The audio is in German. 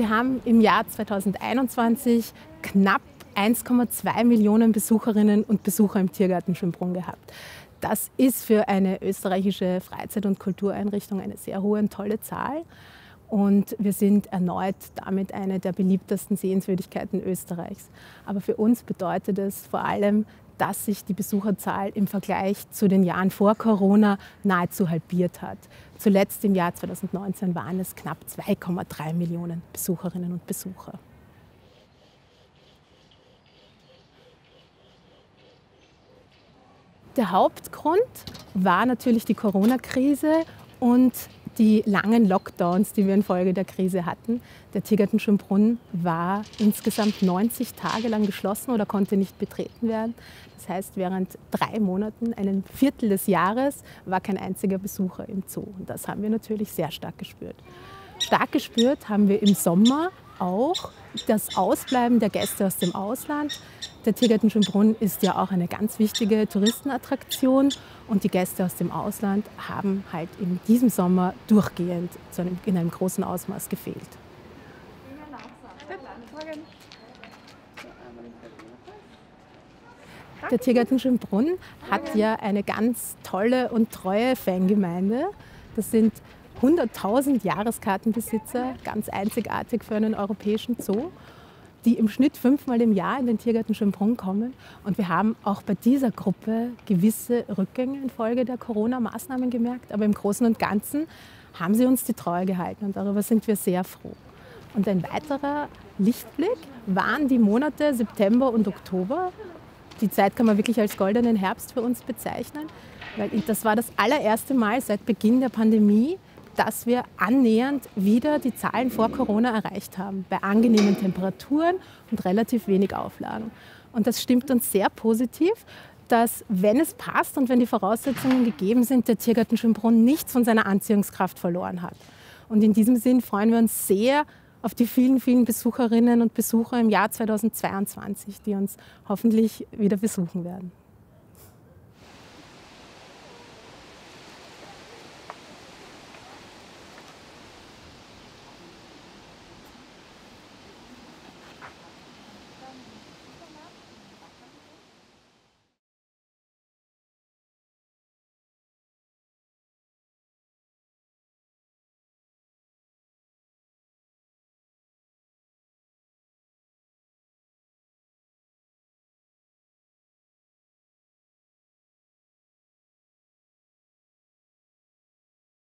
Wir haben im Jahr 2021 knapp 1,2 Millionen Besucherinnen und Besucher im Tiergarten Schönbrunn gehabt. Das ist für eine österreichische Freizeit- und Kultureinrichtung eine sehr hohe und tolle Zahl. Und wir sind erneut damit eine der beliebtesten Sehenswürdigkeiten Österreichs. Aber für uns bedeutet es vor allem, dass sich die Besucherzahl im Vergleich zu den Jahren vor Corona nahezu halbiert hat. Zuletzt im Jahr 2019 waren es knapp 2,3 Millionen Besucherinnen und Besucher. Der Hauptgrund war natürlich die Corona-Krise und die langen Lockdowns, die wir infolge der Krise hatten. Der Tiergarten Schönbrunn war insgesamt 90 Tage lang geschlossen oder konnte nicht betreten werden. Das heißt, während 3 Monaten, einem Viertel des Jahres, war kein einziger Besucher im Zoo. Und das haben wir natürlich sehr stark gespürt. Stark gespürt haben wir im Sommer auch das Ausbleiben der Gäste aus dem Ausland. Der Tiergarten Schönbrunn ist ja auch eine ganz wichtige Touristenattraktion und die Gäste aus dem Ausland haben halt in diesem Sommer durchgehend in einem großen Ausmaß gefehlt. Der Tiergarten Schönbrunn hat ja eine ganz tolle und treue Fangemeinde. Das sind 100.000 Jahreskartenbesitzer, ganz einzigartig für einen europäischen Zoo, die im Schnitt 5-mal im Jahr in den Tiergarten Schönbrunn kommen. Und wir haben auch bei dieser Gruppe gewisse Rückgänge infolge der Corona-Maßnahmen gemerkt. Aber im Großen und Ganzen haben sie uns die Treue gehalten und darüber sind wir sehr froh. Und ein weiterer Lichtblick waren die Monate September und Oktober. Die Zeit kann man wirklich als goldenen Herbst für uns bezeichnen, weil das war das allererste Mal seit Beginn der Pandemie, dass wir annähernd wieder die Zahlen vor Corona erreicht haben, bei angenehmen Temperaturen und relativ wenig Auflagen. Und das stimmt uns sehr positiv, dass, wenn es passt und wenn die Voraussetzungen gegeben sind, der Tiergarten Schönbrunn nichts von seiner Anziehungskraft verloren hat. Und in diesem Sinn freuen wir uns sehr auf die vielen, vielen Besucherinnen und Besucher im Jahr 2022, die uns hoffentlich wieder besuchen werden.